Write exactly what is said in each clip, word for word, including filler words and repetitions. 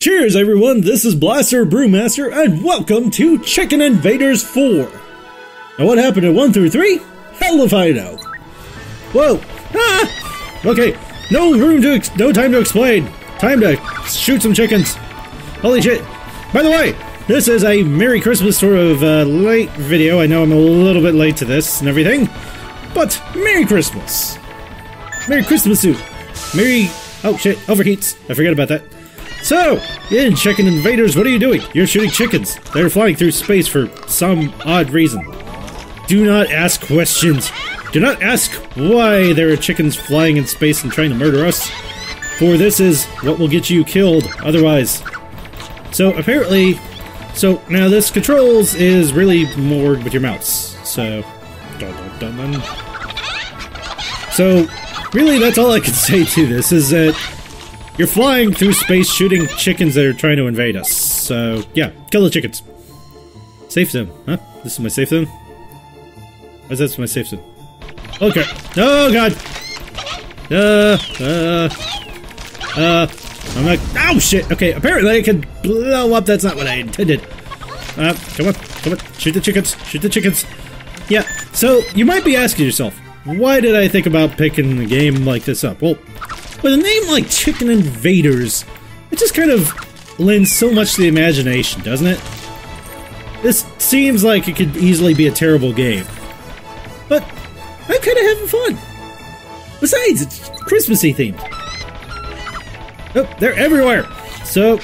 Cheers everyone, this is Blaster Brewmaster and welcome to Chicken Invaders four. Now what happened at one through three? Hell if I know. Whoa! Ah! Okay, no room to ex no time to explain. Time to shoot some chickens. Holy shit. By the way, this is a Merry Christmas sort of uh, late video. I know I'm a little bit late to this and everything, but Merry Christmas. Merry Christmas soup. Merry... oh shit, overheats. I forgot about that. So, in Chicken Invaders, what are you doing? You're shooting chickens. They're flying through space for some odd reason. Do not ask questions. Do not ask why there are chickens flying in space and trying to murder us, for this is what will get you killed otherwise. So apparently... so now this controls is really more with your mouse. So, dun, dun, dun, dun. So really that's all I can say to this is that you're flying through space shooting chickens that are trying to invade us. So yeah, kill the chickens. Safe zone, huh? This is my safe zone? Why is that my safe zone? Okay. Oh god! Uh, uh, uh, I'm like, oh shit! Okay, apparently I can blow up, that's not what I intended. Uh, come on, come on, shoot the chickens, shoot the chickens. Yeah, so you might be asking yourself, why did I think about picking a game like this up? Well, with a name like Chicken Invaders, it just kind of lends so much to the imagination, doesn't it? This seems like it could easily be a terrible game, but I'm kind of having fun. Besides, it's Christmassy themed. Oh, they're everywhere! So,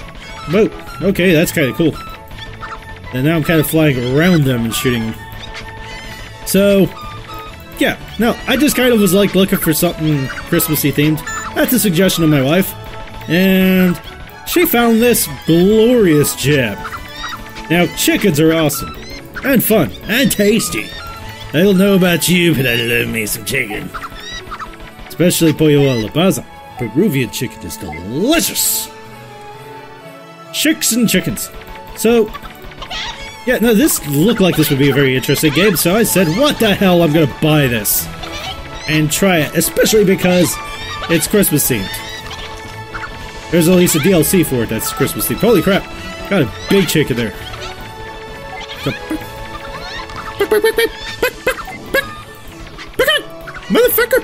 whoa, okay, that's kind of cool. And now I'm kind of flying around them and shooting. So, yeah, no, I just kind of was like looking for something Christmassy themed. That's a suggestion of my wife. And she found this glorious gem. Now, chickens are awesome, and fun, and tasty. I don't know about you, but I love me some chicken. Especially Pollo a la Brasa. Peruvian chicken is delicious! Chicks and chickens. So, yeah, no, this looked like this would be a very interesting game, so I said, what the hell, I'm gonna buy this. And try it, especially because it's Christmas themed. There's at least a D L C for it that's Christmas themed. Holy crap, got a big chicken there. Motherfucker!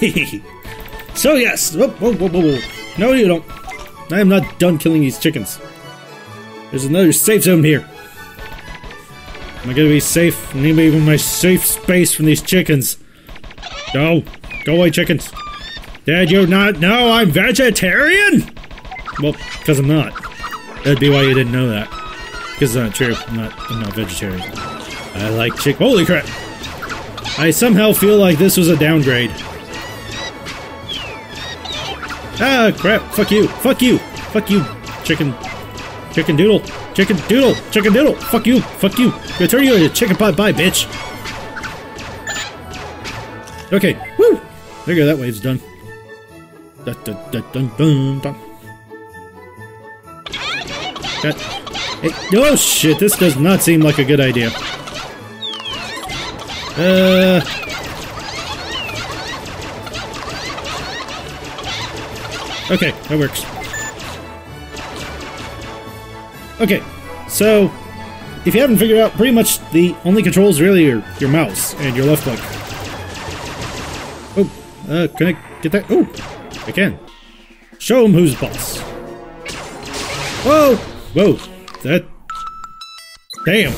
Hehehe. So yes, whoa, whoa, whoa, whoa. No you don't. I am not done killing these chickens. There's another safe zone here. Am I gonna be safe? I'm gonna be in my safe space from these chickens. No, go away chickens. Did you not know I'm vegetarian? Well, because I'm not. That'd be why you didn't know that. Because it's not true. I'm not, I'm not vegetarian. I like chick- holy crap! I somehow feel like this was a downgrade. Ah, crap, fuck you, fuck you, fuck you, chicken, chicken doodle, chicken doodle, chicken doodle, fuck you, fuck you, I'm gonna turn you into chicken pot pie, bitch. Okay, woo, there you go, that wave's done. Dun, dun, dun, dun, dun, dun. God. Hey, oh shit, this does not seem like a good idea. Uh... Okay, that works. Okay, so if you haven't figured out, pretty much the only controls really are your mouse and your left click. Oh, uh, can I get that? Oh, I can. Show him who's boss. Whoa! Whoa, that... damn.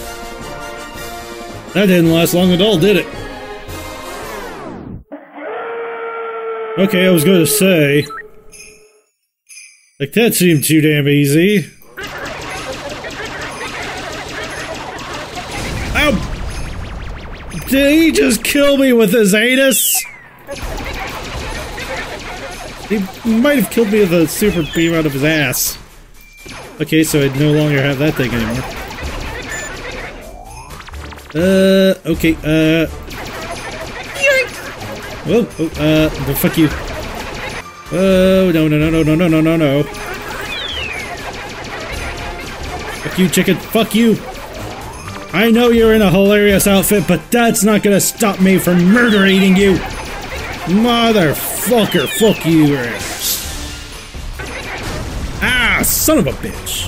That didn't last long at all, did it? Okay, I was gonna say... like, that seemed too damn easy. Ow! Did he just kill me with his anus? He might have killed me with a super beam out of his ass. Okay, so I no longer have that thing anymore. Uh, okay, uh... Whoa, oh, uh, well, fuck you. Oh, no, no, no, no, no, no, no, no, no. Fuck you, chicken. Fuck you. I know you're in a hilarious outfit, but that's not gonna stop me from murder eating you. Motherfucker, fuck you. Ah, son of a bitch.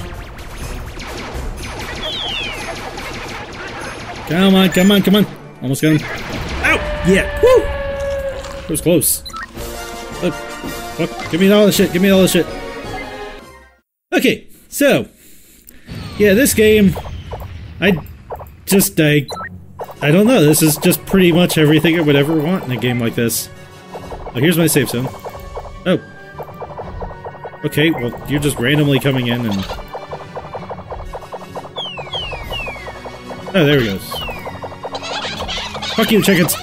Come on, come on, come on. Almost got him. Ow! Yeah, woo! It was close. Look, fuck, give me all the shit, give me all the shit. Okay, so. Yeah, this game, I just, I, I don't know, this is just pretty much everything I would ever want in a game like this. Oh, here's my save zone. Oh. Okay, well, you're just randomly coming in and... Oh, there he goes. Fuck you, chickens!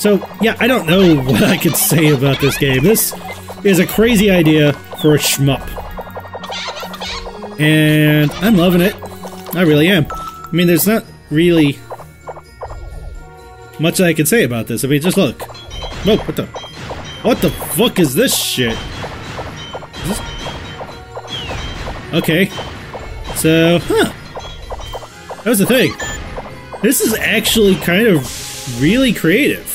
So, yeah, I don't know what I could say about this game. This is a crazy idea for a shmup. And I'm loving it. I really am. I mean, there's not really much that I can say about this. I mean, just look. Whoa, what the... What the fuck is this shit? Is this... Okay. So, huh. That was the thing. This is actually kind of really creative.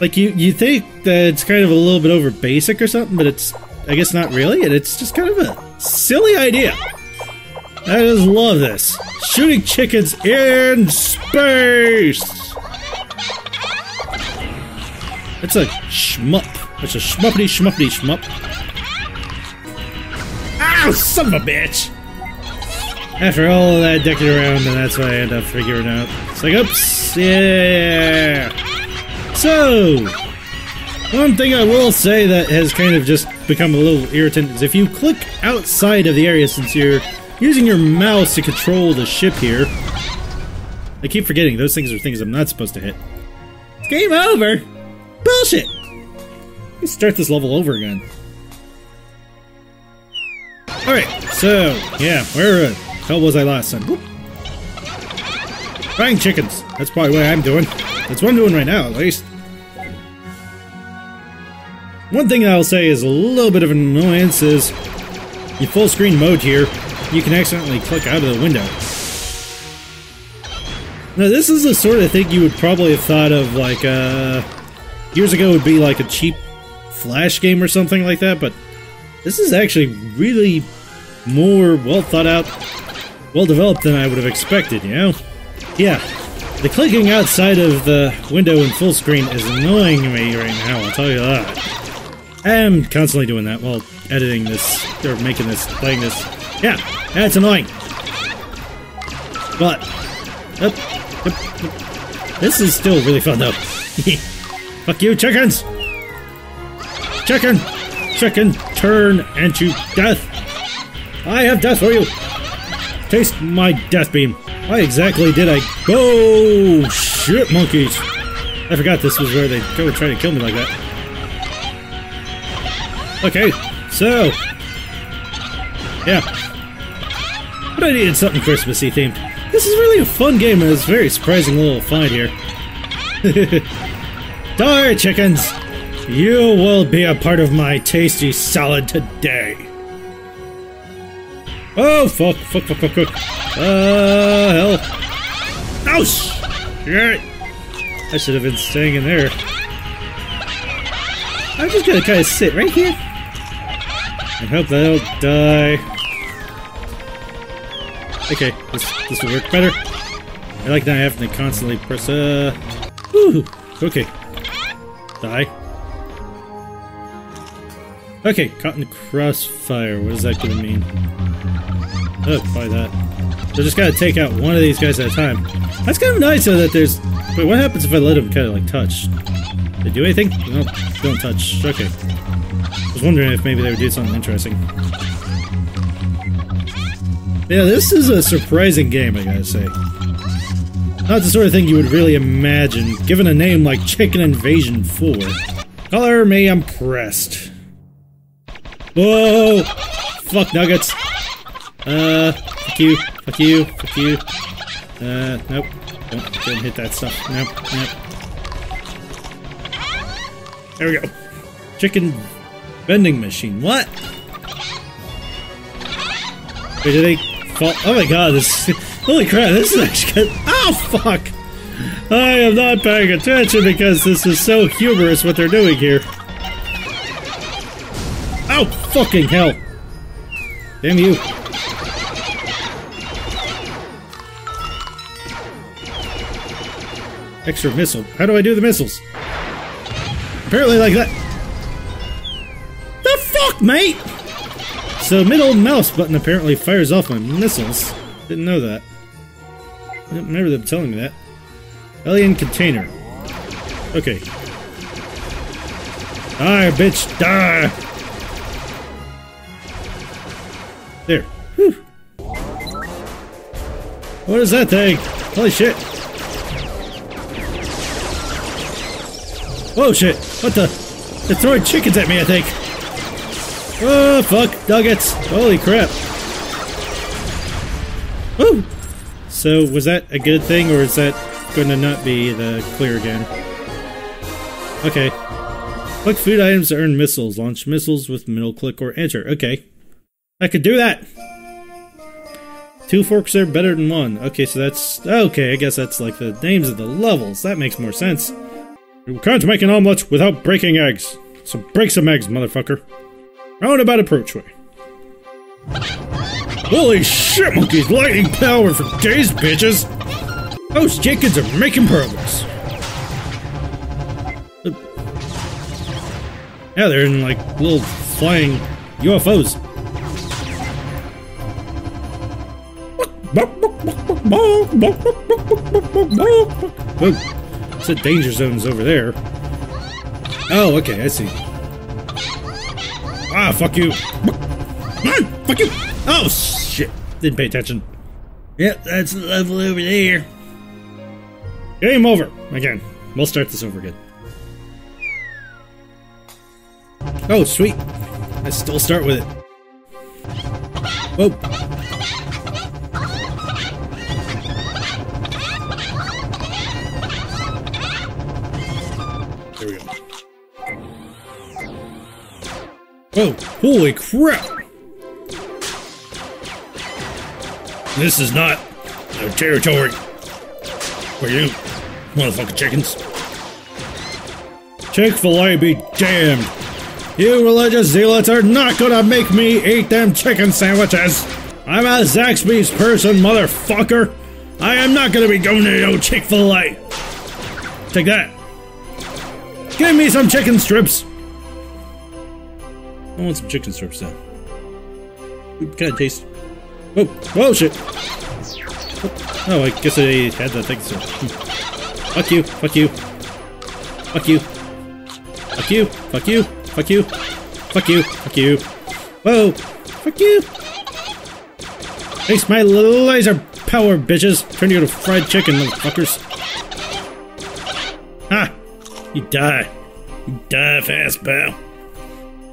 Like, you, you think that it's kind of a little bit over basic or something, but it's, I guess, not really, and it's just kind of a silly idea. I just love this. Shooting chickens in space! It's a shmup. It's a shmuppity shmuppity shmup. Ow, son of a bitch! After all of that dicking around, and that's what I end up figuring out. It's like, oops, yeah! So, one thing I will say that has kind of just become a little irritant is if you click outside of the area, since you're using your mouse to control the ship here. I keep forgetting, those things are things I'm not supposed to hit. It's game over! Bullshit! Let's start this level over again. Alright, so, yeah, where the hell was I last time? Whoop. Frying chickens! That's probably what I'm doing. That's what I'm doing right now, at least. One thing I'll say is a little bit of an annoyance is in full screen mode here, you can accidentally click out of the window. Now this is the sort of thing you would probably have thought of like, uh... years ago would be like a cheap Flash game or something like that, but this is actually really more well thought out, well developed than I would have expected, you know? Yeah. The clicking outside of the window in full screen is annoying me right now, I'll tell you that. I'm constantly doing that while editing this, or making this, playing this. Yeah, that's annoying. But, up, up, up. This is still really fun though. Fuck you, chickens! Chicken! Chicken, turn and shoot death! I have death for you! Taste my death beam. Why exactly did I go? Oh, shit, monkeys! I forgot this was where they go and try to kill me like that. Okay, so yeah, but I needed something Christmassy themed. This is really a fun game, and it's a very surprising little find here. Die, chickens! You will be a part of my tasty salad today. Oh fuck! Fuck! Fuck! Fuck! Fuck! Uh, hell. Oh, shit! I should have been staying in there. I'm just gonna kind of sit right here. I hope that I don't die. Okay, this, this will work better. I like not having to constantly press, uh... Woo! Okay. Die. Okay, caught in crossfire. What does that gonna mean? Oh, probably that. So just gotta take out one of these guys at a time. That's kind of nice, though, that there's... Wait, what happens if I let them kind of, like, touch? They do anything? No, don't touch. Okay. I was wondering if maybe they would do something interesting. Yeah, this is a surprising game, I gotta say. Not the sort of thing you would really imagine, given a name like Chicken Invasion four. Color me impressed. Whoa! Fuck nuggets. Uh, fuck you, fuck you, fuck you. Uh, nope. Don't, don't hit that stuff. Nope, nope. There we go. Chicken vending machine. What? Wait, did they fall? Oh my god, this. Holy crap, this is actually good. Oh, fuck! I am not paying attention because this is so humorous what they're doing here. Oh, fucking hell. Damn you. Extra missile. How do I do the missiles? Apparently like that. The fuck, mate? So middle mouse button apparently fires off my missiles. Didn't know that. I don't remember them telling me that. Alien container. Okay. Die, bitch, die! There. Whew. What is that thing? Holy shit. Oh shit. What the? They're throwing chickens at me, I think. Oh, fuck. Nuggets. Holy crap. Woo! So, was that a good thing, or is that gonna not be the clear again? Okay. Click food items to earn missiles. Launch missiles with middle click or enter. Okay. I could do that! Two forks are better than one. Okay, so that's... Okay, I guess that's like the names of the levels. That makes more sense. You can't make an omelette without breaking eggs. So break some eggs, motherfucker. Roundabout approach way. Holy shit, monkeys! Lightning power for days, bitches! Those chickens are making progress! Yeah, they're in like little flying U F Os. Oh, it's a danger zone's over there. Oh, okay, I see. Ah, fuck you! Ah, fuck you! Oh, shit! Didn't pay attention. Yep, that's the level over there. Game over! Again. We'll start this over again. Oh, sweet! I still start with it. Whoa! There we go. Whoa! Holy crap! This is not a territory for you, motherfucking chickens. Chick-fil-A be damned. You religious zealots are not gonna make me eat them chicken sandwiches. I'm a Zaxby's person, motherfucker. I am not gonna be going to no Chick-fil-A. Take that. Give me some chicken strips. I want some chicken strips now. Kind of taste. Oh, oh shit! Oh, I guess I had that thing, so... Fuck you, fuck you. Fuck you. Fuck you, fuck you, fuck you. Fuck you, fuck you. Whoa! Fuck you! Thanks my laser power, bitches! Turn you to fried chicken, motherfuckers. Ha! Ah, you die. You die fast, pal.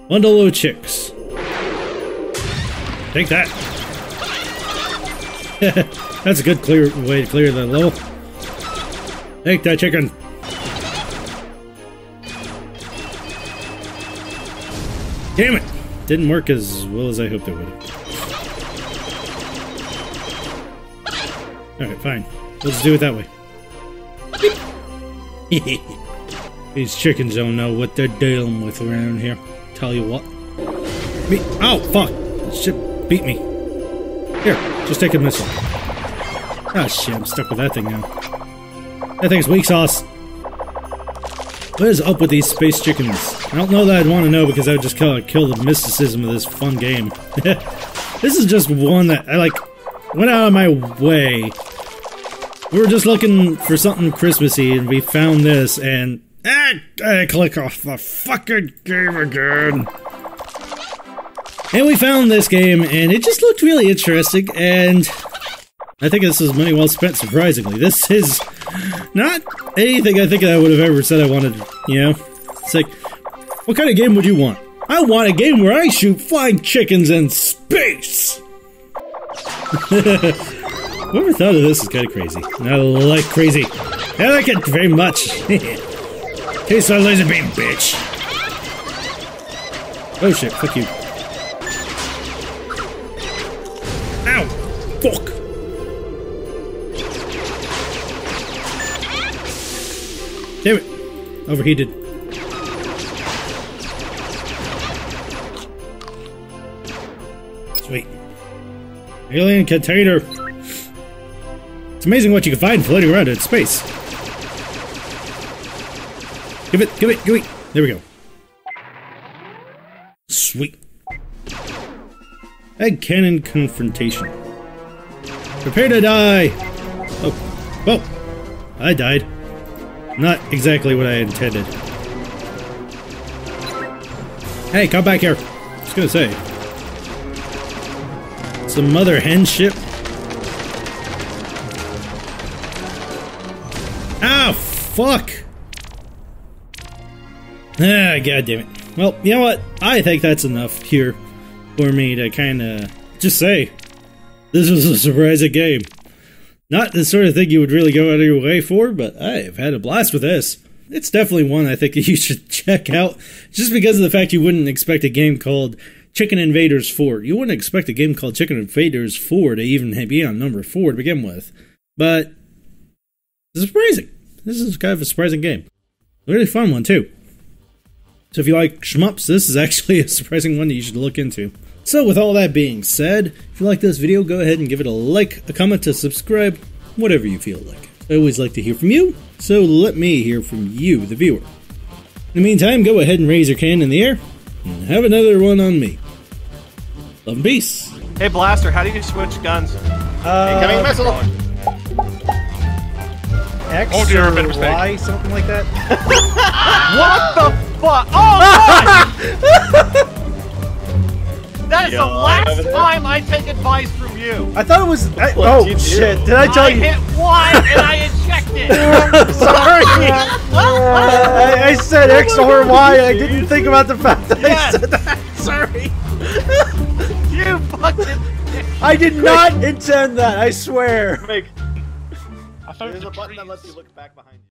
Bundle of chicks. Take that! That's a good clear way to clear the level. Take that chicken. Damn it! Didn't work as well as I hoped it would. Alright, fine. Let's do it that way. These chickens don't know what they're dealing with around here. Tell you what. Me- Ow! Fuck! This shit beat me. Here. Just take a missile. Ah, oh, shit, I'm stuck with that thing now. That thing's weak sauce. What is up with these space chickens? I don't know that I'd want to know because I would just kind of kill the mysticism of this fun game. This is just one that I, like, went out of my way. We were just looking for something Christmassy and we found this and... Ah! I click off the fucking game again! And we found this game, and it just looked really interesting, and I think this was money well spent, surprisingly. This is not anything I think I would have ever said I wanted, you know? It's like, what kind of game would you want? I want a game where I shoot flying chickens in space! Whoever thought of this is kind of crazy. I like crazy. I like it very much. Taste my laser beam, bitch. Oh shit, fuck you. Ow! Fuck! Damn it! Overheated. Sweet. Alien container. It's amazing what you can find floating around in space. Give it, give it, give it. There we go. Sweet. Egg cannon confrontation. Prepare to die! Oh. Well, I died. Not exactly what I intended. Hey, come back here. I was gonna say. Some mother hen ship. Ah, fuck! Ah, god damn it. Well, you know what? I think that's enough here for me to kind of just say, this was a surprising game. Not the sort of thing you would really go out of your way for, but I've had a blast with this. It's definitely one I think you should check out, just because of the fact you wouldn't expect a game called Chicken Invaders four. You wouldn't expect a game called Chicken Invaders four to even be on number four to begin with. But, it's surprising. This is kind of a surprising game. A really fun one, too. So if you like shmups, this is actually a surprising one that you should look into. So with all that being said, if you like this video, go ahead and give it a like, a comment, a subscribe, whatever you feel like. I always like to hear from you, so let me hear from you, the viewer. In the meantime, go ahead and raise your can in the air, and have another one on me. Love and peace. Hey Blaster, how do you switch guns? Uh, Incoming missile! X oh dear, or bit of Y, something like that? What the fuck? Oh my! That is Yo, the last I time I take advice from you. I thought it was. I, oh shit! Do? Did I tell I you? I hit Y and I ejected. Sorry. I, I said X or Y. And I didn't think about the fact that yes. I said that. Sorry. You fucking. I did not intend that. I swear. Make. I found There's the a button trees. That lets you look back behind you.